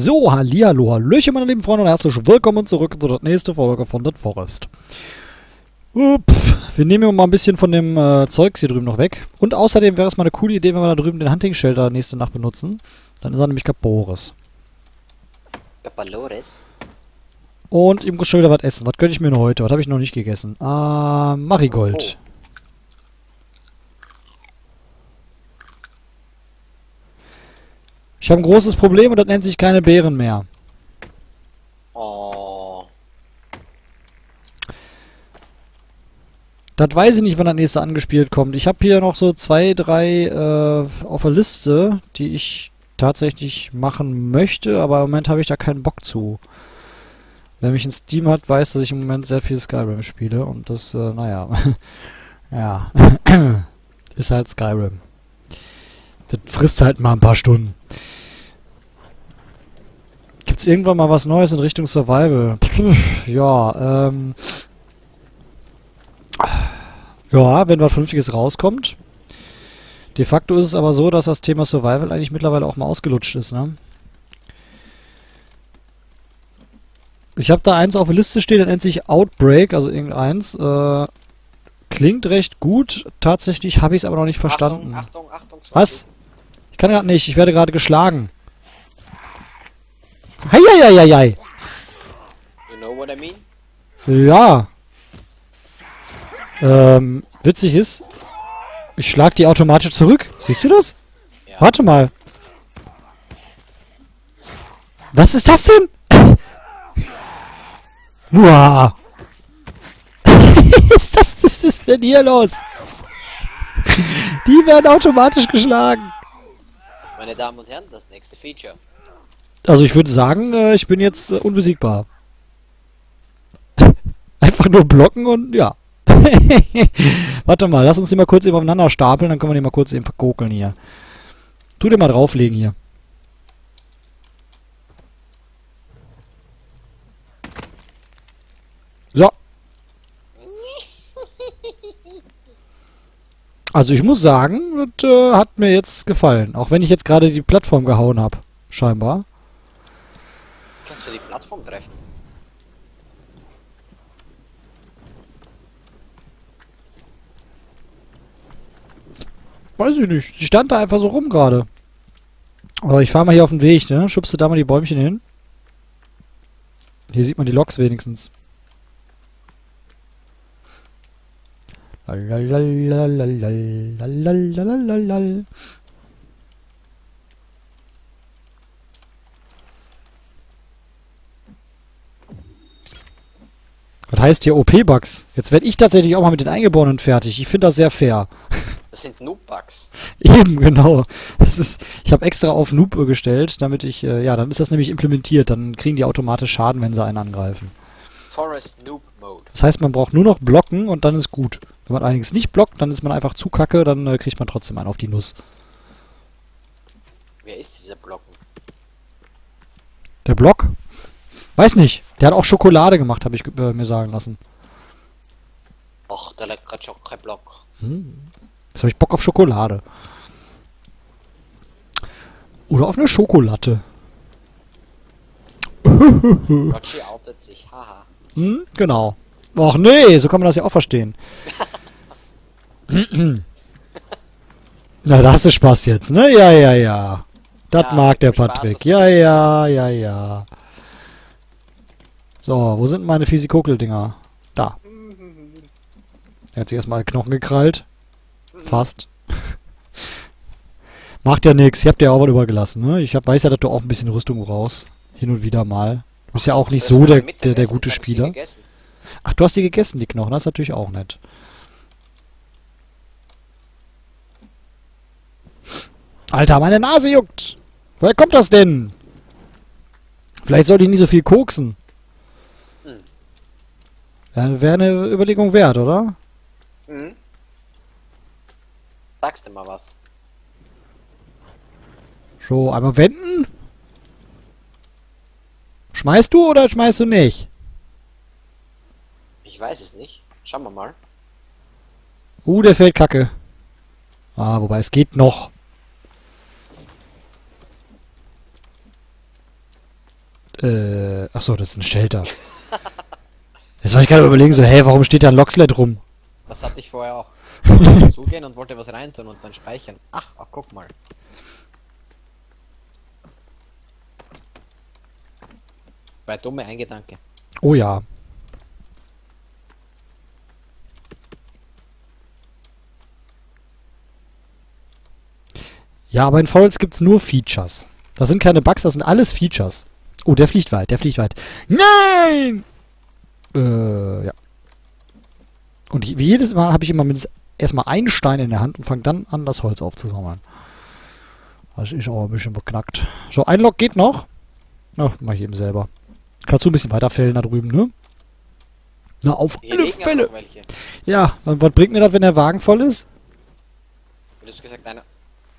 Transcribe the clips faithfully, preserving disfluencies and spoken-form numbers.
So, hallihallo, hallöchen meine lieben Freunde und herzlich willkommen zurück zu der nächsten Folge von The Forest. Ups, wir nehmen hier mal ein bisschen von dem äh, Zeugs hier drüben noch weg. Und außerdem wäre es mal eine coole Idee, wenn wir da drüben den Hunting Shelter nächste Nacht benutzen. Dann ist er nämlich Kapores. Kapores? Und ihm muss schon wieder was essen. Was könnte ich mir noch heute? Was habe ich noch nicht gegessen? Ah, Marigold. Oh. Ich habe ein großes Problem und das nennt sich keine Beeren mehr. Oh. Das weiß ich nicht, wann das nächste angespielt kommt. Ich habe hier noch so zwei, drei äh, auf der Liste, die ich tatsächlich machen möchte, aber im Moment habe ich da keinen Bock zu. Wer mich in Steam hat, weiß, dass ich im Moment sehr viel Skyrim spiele und das, äh, naja. Ja. Ist halt Skyrim. Das frisst halt mal ein paar Stunden. Gibt's irgendwann mal was Neues in Richtung Survival? Ja, ähm... Ja, wenn was Vernünftiges rauskommt. De facto ist es aber so, dass das Thema Survival eigentlich mittlerweile auch mal ausgelutscht ist, ne? Ich habe da eins auf der Liste stehen, das nennt sich Outbreak, also irgendeins. Äh, klingt recht gut. Tatsächlich habe ich es aber noch nicht verstanden. Achtung, Achtung, Achtung. Was? Ich kann gerade nicht. Ich werde gerade geschlagen. Heieieiei. You know what I mean? Ja. Ähm, witzig ist, ich schlag die automatisch zurück. Siehst du das? Ja. Warte mal. Was ist das denn? Uah. Was ist das, was ist denn hier los? Die werden automatisch geschlagen. Meine Damen und Herren, das nächste Feature. Also ich würde sagen, ich bin jetzt unbesiegbar. Einfach nur blocken und ja. Warte mal, lass uns die mal kurz eben aufeinander stapeln, dann können wir die mal kurz eben verkokeln hier. Tu dir mal drauflegen hier. So. Also ich muss sagen, das äh, hat mir jetzt gefallen. Auch wenn ich jetzt gerade die Plattform gehauen habe, scheinbar. Kannst du die Plattform treffen? Weiß ich nicht. Die stand da einfach so rum gerade. Aber ich fahre mal hier auf den Weg, ne? Schubst du da mal die Bäumchen hin? Hier sieht man die Loks wenigstens. Lalalalalalalalalal. Was heißt hier O P-Bugs? Jetzt werde ich tatsächlich auch mal mit den Eingeborenen fertig. Ich finde das sehr fair. Das sind Noob-Bugs. Eben, genau. Das ist, ich habe extra auf Noob gestellt, damit ich... Äh, ja, dann ist das nämlich implementiert. Dann kriegen die automatisch Schaden, wenn sie einen angreifen. Forest Noob Mode. Das heißt, man braucht nur noch blocken und dann ist gut. Wenn man allerdings nicht blockt, dann ist man einfach zu kacke, dann äh, kriegt man trotzdem einen auf die Nuss. Wer ist dieser Blocken? Der Block? Weiß nicht. Der hat auch Schokolade gemacht, habe ich äh, mir sagen lassen. Och, der lag gerade schon kein Block. Hm. Jetzt habe ich Bock auf Schokolade. Oder auf eine Schokolatte. Gotchi outet sich, haha. Hm, genau. Och nee, so kann man das ja auch verstehen. Na, da hast du Spaß jetzt, ne? Ja, ja, ja. Das ja, mag der Patrick. Spaß, ja, ja, ja, ja. So, wo sind meine Fisikokel-Dinger? Da. Er hat sich erstmal Knochen gekrallt. Fast. Macht ja nichts. Ich hab dir auch was übergelassen, ne? Ich hab, weiß ja, dass du auch ein bisschen Rüstung brauchst. Hin und wieder mal. Du bist ja auch nicht so der, der, der gute Spieler. Ach, du hast die gegessen, die Knochen. Das ist natürlich auch nett. Alter, meine Nase juckt. Woher kommt das denn? Vielleicht sollte ich nicht so viel koksen. Hm. Ja, wäre eine Überlegung wert, oder? Hm. Sagst du mal was. So, einmal wenden. Schmeißt du oder schmeißt du nicht? Ich weiß es nicht. Schauen wir mal. Uh, der fällt kacke. Ah, wobei es geht noch. Äh, achso, das ist ein Shelter. Jetzt war ich gerade überlegen, so, hey, warum steht da ein Locksled rum? Das hatte ich vorher auch. Ich zugehen und wollte was reintun und dann speichern. Ach, ach, guck mal. Bei dumme ein Gedanke. Oh ja. Ja, aber in Forest gibt's nur Features. Das sind keine Bugs, das sind alles Features. Oh, der fliegt weit, der fliegt weit. Nein! Äh, ja. Und wie jedes Mal habe ich immer mindestens erstmal einen Stein in der Hand und fange dann an, das Holz aufzusammeln. Das ist aber ein bisschen beknackt. So, ein Lock geht noch. Ach, mach ich eben selber. Kannst du ein bisschen weiterfällen da drüben, ne? Na, auf alle Fälle! Ja, dann was bringt mir das, wenn der Wagen voll ist? Du hast gesagt, einer.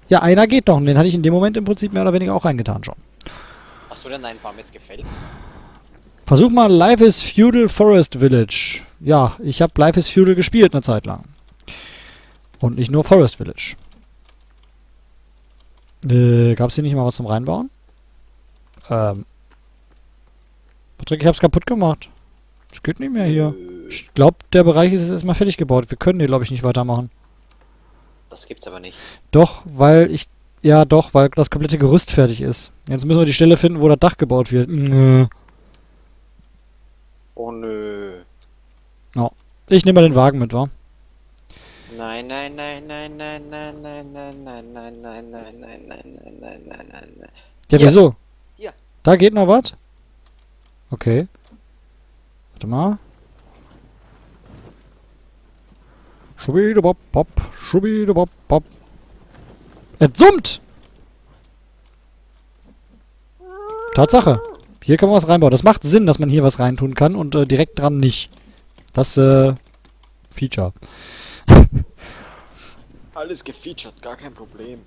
Ja, einer geht noch. Und den hatte ich in dem Moment im Prinzip mehr oder weniger auch reingetan schon. Hast du denn deinen Farm jetzt gefällt? Versuch mal Life is Feudal Forest Village. Ja, ich habe Life is Feudal gespielt eine Zeit lang. Und nicht nur Forest Village. Äh, gab's hier nicht mal was zum Reinbauen? Ähm. Patrick, ich hab's kaputt gemacht. Das geht nicht mehr hier. Ich glaube, der Bereich ist jetzt erstmal fertig gebaut. Wir können hier, glaube ich, nicht weitermachen. Das gibt's aber nicht. Doch, weil ich... Ja, doch, weil das komplette Gerüst fertig ist. Jetzt müssen wir die Stelle finden, wo das Dach gebaut wird. Nö. Oh, nö. No. Ich nehme mal den Wagen mit, wa? Nein, nein, nein, nein, nein, nein, nein, nein, nein, nein, nein, nein, nein, nein, nein, nein, nein, nein, nein. Ja, wieso? Ja. Da geht noch was? Okay. Warte mal. Schubidubop, pop, schubidubop, pop. Es summt! Tatsache. Hier kann man was reinbauen. Das macht Sinn, dass man hier was reintun kann und äh, direkt dran nicht. Das, äh, Feature. Alles gefeatured, gar kein Problem.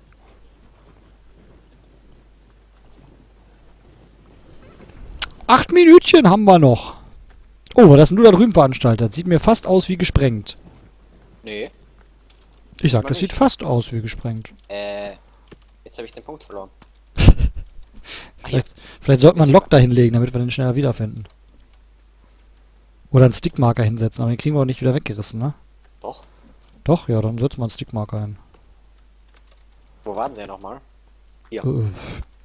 Acht Minütchen haben wir noch. Oh, was hast denn du da drüben veranstaltet? Sieht mir fast aus wie gesprengt. Nee. Ich sag, das sieht fast aus wie gesprengt. Äh, jetzt habe ich den Punkt verloren. vielleicht, vielleicht sollte man einen Lock da hinlegen, damit wir den schneller wiederfinden. Oder einen Stickmarker hinsetzen, aber den kriegen wir auch nicht wieder weggerissen, ne? Doch. Doch, ja, dann setzt man einen Stickmarker hin. Wo waren der nochmal? Hier. Äh,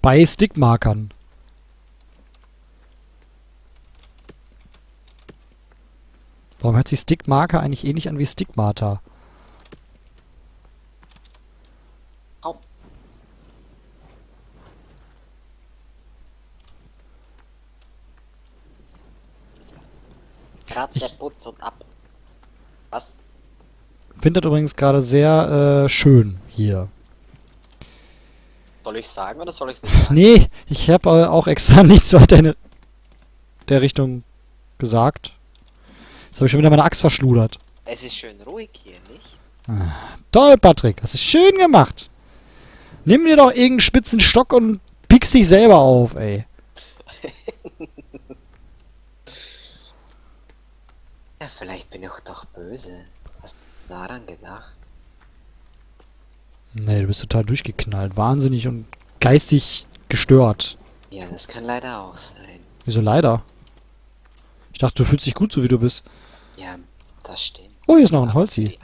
bei Stickmarkern. Warum hört sich Stickmarker eigentlich ähnlich an wie Stigmata? Kratze, putz und ab. Was? Ich finde das übrigens gerade sehr äh, schön hier. Soll ich sagen oder soll ich es nicht sagen? Nee, ich habe äh, auch extra nichts weiter in der Richtung gesagt. Jetzt habe ich schon wieder meine Axt verschludert. Es ist schön ruhig hier, nicht? Ah, toll, Patrick. Das ist schön gemacht. Nimm dir doch irgendeinen spitzen Stock und pickst dich selber auf, ey. Ja, vielleicht bin ich doch böse. Hast du daran gedacht? Nee, du bist total durchgeknallt. Wahnsinnig und geistig gestört. Ja, das kann leider auch sein. Wieso leider? Ich dachte, du fühlst dich gut, so wie du bist. Ja, das stimmt. Oh, hier ist noch ein Holzi.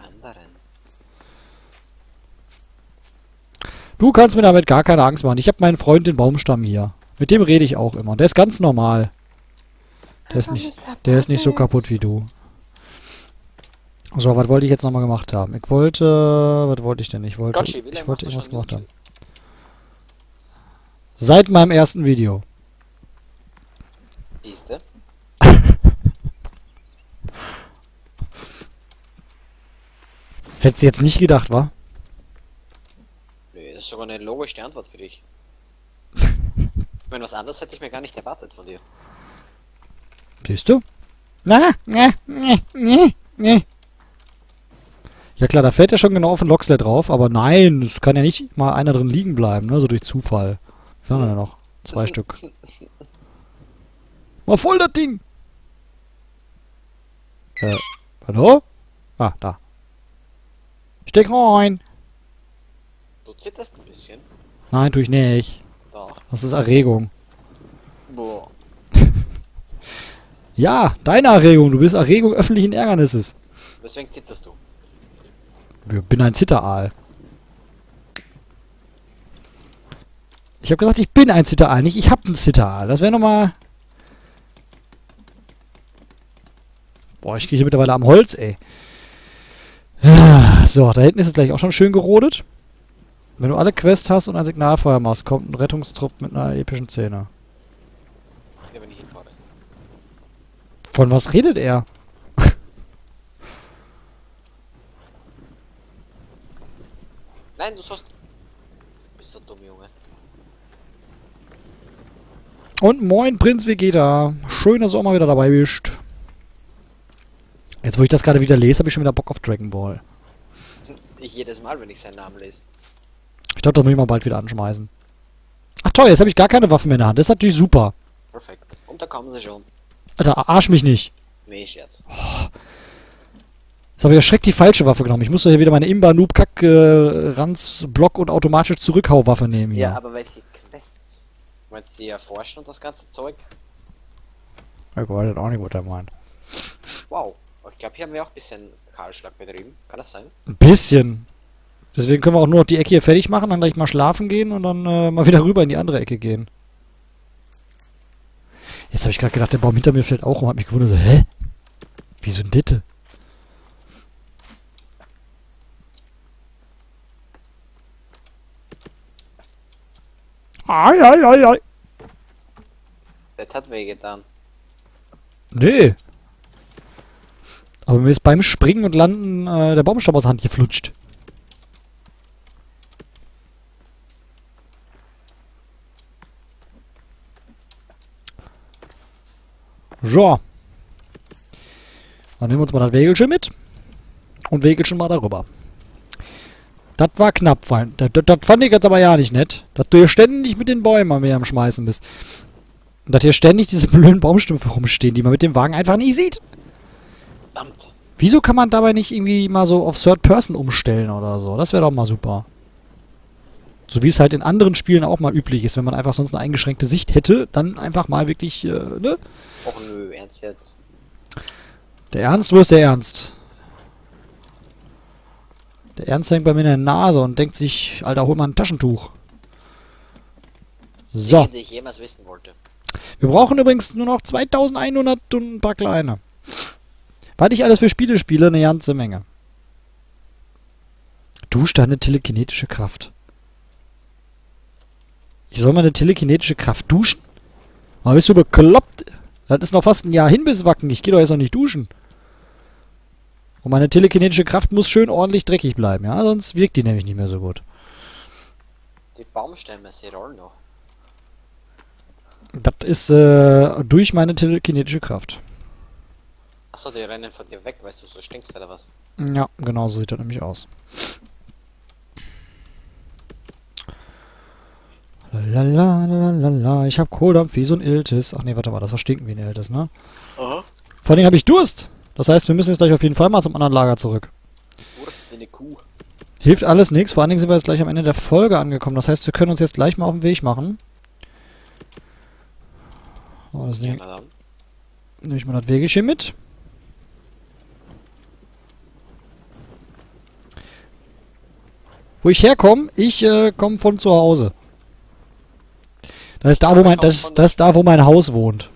Du kannst mir damit gar keine Angst machen. Ich habe meinen Freund den Baumstamm hier. Mit dem rede ich auch immer. Der ist ganz normal. Der ist nicht, der ist nicht so kaputt wie du. So, was wollte ich jetzt nochmal gemacht haben? Ich wollte... Was wollte ich denn? Ich wollte, Gotchi, ich wollte irgendwas gemacht haben. Seit meinem ersten Video. Siehste? Hättest du jetzt nicht gedacht, wa? Nee, das ist sogar eine logische Antwort für dich. Ich meine, was anderes hätte ich mir gar nicht erwartet von dir. Siehst du? Na, ne, ne, ne, ne. Ja klar, da fällt ja schon genau auf den Locksled drauf, aber nein, es kann ja nicht mal einer drin liegen bleiben, ne? So durch Zufall. Was haben wir denn noch? Zwei Stück. Mal voll das Ding! Äh, hallo? Ah, da. Steck rein! Du zitterst ein bisschen. Nein, tue ich nicht. Doch. Das ist Erregung. Boah. Ja, deine Erregung. Du bist Erregung öffentlichen Ärgernisses. Weswegen zitterst du? Ich bin ein Zitteraal. Ich habe gesagt, ich bin ein Zitteraal, nicht ich hab einen Zitteraal. Das wäre nochmal... Boah, ich krieche mittlerweile am Holz, ey. So, da hinten ist es gleich auch schon schön gerodet. Wenn du alle Quests hast und ein Signalfeuer machst, kommt ein Rettungstrupp mit einer epischen Szene. Ich bin nicht in Forest. Von was redet er? Nein, du sollst... Du bist so dumm, Junge. Und moin, Prinz Vegeta. Schön, dass du auch mal wieder dabei bist. Jetzt, wo ich das gerade wieder lese, habe ich schon wieder Bock auf Dragon Ball. Ich jedes Mal, wenn ich seinen Namen lese. Ich glaube, das muss ich mal bald wieder anschmeißen. Ach toll, jetzt habe ich gar keine Waffe mehr in der Hand. Das ist natürlich super. Perfekt. Und da kommen sie schon. Alter, arsch mich nicht. Nee, Scherz. Oh. Jetzt habe ich erschreckt die falsche Waffe genommen. Ich musste hier wieder meine Imba-Noob-Kack-Ranz-Block- und automatisch Zurückhau-Waffe nehmen. Hier. Ja, aber welche Quests? Meinst du die erforschen und das ganze Zeug? Ich weiß auch nicht, was er meint. Wow. Ich glaube, hier haben wir auch ein bisschen Kahlschlag betrieben. Kann das sein? Ein bisschen. Deswegen können wir auch nur noch die Ecke hier fertig machen, dann gleich mal schlafen gehen und dann äh, mal wieder rüber in die andere Ecke gehen. Jetzt habe ich gerade gedacht, der Baum hinter mir fällt auch um. Hat mich gewundert, so, hä? Wieso ein Ditte? Ai, ai, ai, ai. Das hat weh getan. Nee. Aber mir ist beim Springen und Landen äh, der Baumstamm aus der Hand geflutscht. So. Dann nehmen wir uns mal das Wägelchen mit. Und Wägelchen mal darüber. Das war knapp, Feind. Das, das, das fand ich jetzt aber ja nicht nett. Dass du hier ständig mit den Bäumen am, am Schmeißen bist. Und dass hier ständig diese blöden Baumstümpfe rumstehen, die man mit dem Wagen einfach nie sieht. Verdammt. Wieso kann man dabei nicht irgendwie mal so auf Third Person umstellen oder so? Das wäre doch mal super. So wie es halt in anderen Spielen auch mal üblich ist. Wenn man einfach sonst eine eingeschränkte Sicht hätte, dann einfach mal wirklich, äh, ne? Och nö, ernst jetzt. Der Ernst, wo ist der Ernst? Der Ernst hängt bei mir in der Nase und denkt sich, Alter, hol mal ein Taschentuch. So. Dinge, die ich jemals wissen wollte. Wir brauchen übrigens nur noch zweitausendeinhundert und ein paar kleine. Weil ich alles für Spiele spiele, eine ganze Menge. Du deine telekinetische Kraft. Ich soll meine telekinetische Kraft duschen? Aber bist du bekloppt? Das ist noch fast ein Jahr hin bis Wacken. Ich gehe doch jetzt noch nicht duschen. Und meine telekinetische Kraft muss schön ordentlich dreckig bleiben, ja? Sonst wirkt die nämlich nicht mehr so gut. Die Baumstämme, sie rollen noch. Das ist äh, durch meine telekinetische Kraft. Achso, die rennen von dir weg, weißt du, so stinkst oder was? Ja, genau so sieht das nämlich aus. Lalalala, ich hab Kohldampf wie so ein Iltis. Ach nee, warte mal, das war stinken wie ein Iltis, ne? Aha. Vor allen Dingen hab ich Durst! Das heißt, wir müssen jetzt gleich auf jeden Fall mal zum anderen Lager zurück. Durst wie eine Kuh. Hilft alles nichts, vor allen Dingen sind wir jetzt gleich am Ende der Folge angekommen. Das heißt, wir können uns jetzt gleich mal auf den Weg machen. Oh, das nehme nehm ich mal das Wegelchen mit. Wo ich herkomme, ich äh, komme von zu Hause. Das ist, da, wo mein, das, das ist da, wo mein Haus wohnt.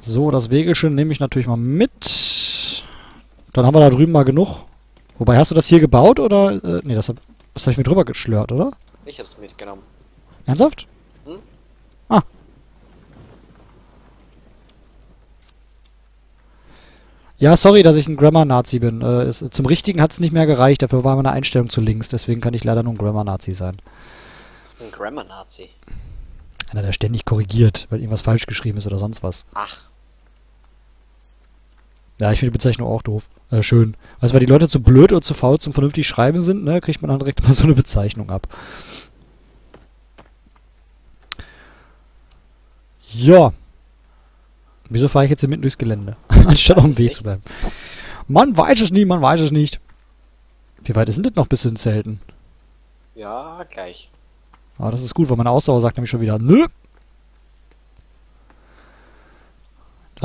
So, das Wägelchen nehme ich natürlich mal mit. Dann haben wir da drüben mal genug. Wobei, hast du das hier gebaut oder? Äh, nee, das, das habe ich mir drüber geschlört, oder? Ich habe es mitgenommen. Ernsthaft? Hm? Ah. Ja, sorry, dass ich ein Grammar-Nazi bin. Äh, es, zum Richtigen hat es nicht mehr gereicht. Dafür war meine Einstellung zu links. Deswegen kann ich leider nur ein Grammar-Nazi sein. Ein Grammar-Nazi? Einer, der ständig korrigiert, weil irgendwas falsch geschrieben ist oder sonst was. Ach. Ja, ich finde die Bezeichnung auch doof. Äh, schön. Also, weil die Leute zu blöd oder zu faul zum vernünftig Schreiben sind, ne, kriegt man dann direkt mal so eine Bezeichnung ab. Ja. Wieso fahre ich jetzt hier mitten durchs Gelände? Anstatt auf dem Weg zu bleiben. Man weiß es nie, man weiß es nicht. Wie weit ist denn das noch bis zu den Zelten? Ja, gleich. Aber das ist gut, weil meine Ausdauer sagt nämlich schon wieder, nö.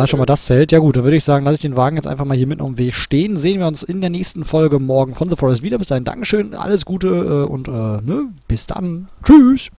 Ah, schon mal das Zelt. Ja gut, dann würde ich sagen, lasse ich den Wagen jetzt einfach mal hier mitten auf dem Weg stehen. Sehen wir uns in der nächsten Folge morgen von The Forest wieder. Bis dahin, Dankeschön, alles Gute äh, und äh, ne? Bis dann. Tschüss.